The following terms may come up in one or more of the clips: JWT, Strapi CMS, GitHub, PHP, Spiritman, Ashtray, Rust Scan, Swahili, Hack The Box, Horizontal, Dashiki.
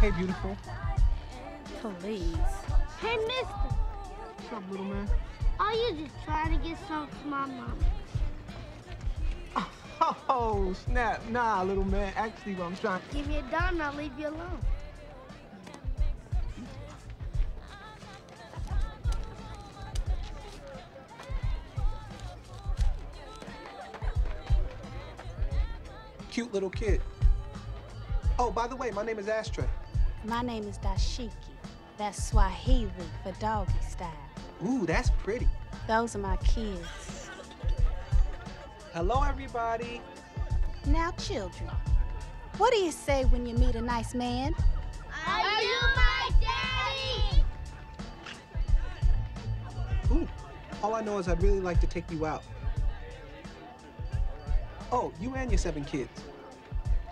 Hey, beautiful. Please. Hey, mister. What's up, little man? Are you just trying to get some for my mom? Oh, snap. Nah, little man. Actually, what I'm trying to... Give me a dime, I'll leave you alone. Cute little kid. Oh, by the way, my name is Ashtray. My name is Dashiki. That's Swahili for doggy style. Ooh, that's pretty. Those are my kids. Hello, everybody. Now, children, what do you say when you meet a nice man? Are you my daddy? Ooh, all I know is I'd really like to take you out. Oh, you and your 7 kids.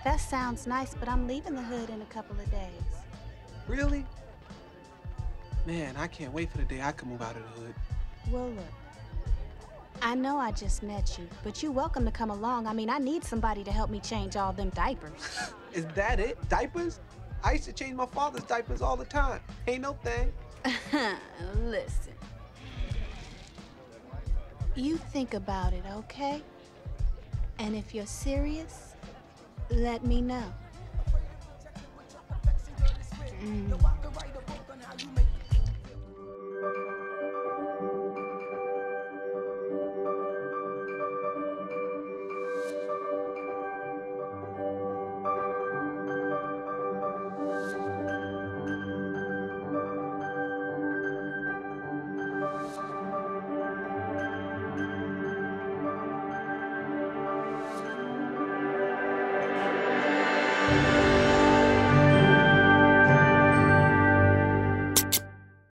That sounds nice, but I'm leaving the hood in a couple of days. Really? Man, I can't wait for the day I can move out of the hood. Well, look, I know I just met you, but you're welcome to come along. I mean, I need somebody to help me change all them diapers. Is that it? Diapers? I used to change my father's diapers all the time. Ain't no thing. Listen. You think about it, okay? And if you're serious, let me know.